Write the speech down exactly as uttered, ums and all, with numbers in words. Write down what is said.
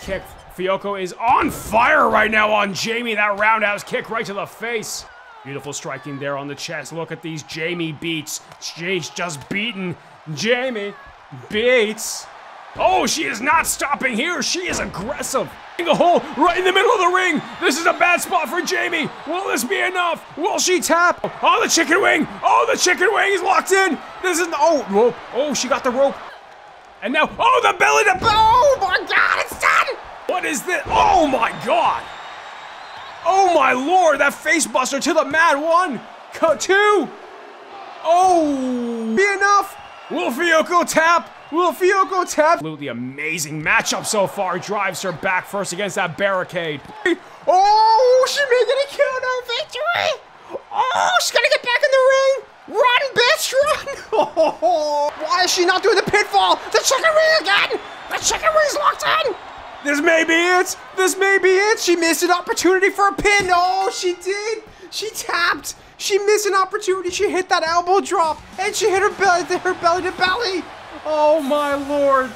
Kick. Fuyuko is on fire right now on Jamie. That roundhouse kick right to the face. Beautiful striking there on the chest. Look at these Jamie beats. She's just beaten. Jamie beats. Oh, she is not stopping here. She is aggressive. A hole right in the middle of the ring. This is a bad spot for Jamie. Will this be enough? Will she tap? Oh, the chicken wing. Oh, the chicken wing is locked in. This is the, oh, rope. Oh, she got the rope. And now, oh, the belly to, oh my God, it's done. What is this? Oh my God. Oh my Lord, that face buster to the mat. One, two. Oh, be enough. Will Fuyuko tap? Will Fuyuko tap? Absolutely amazing matchup so far. Drives her back first against that barricade. Oh, she's making a count out victory. Oh, she's gonna get back in the ring. Run, bitch, run. Why is she not doing the pitfall? The chicken ring again. The chicken ring's locked in. This may be it. This may be it. She missed an opportunity for a pin. Oh, she did. She tapped. She missed an opportunity. She hit that elbow drop, and she hit her belly, her belly to belly. Oh my Lord.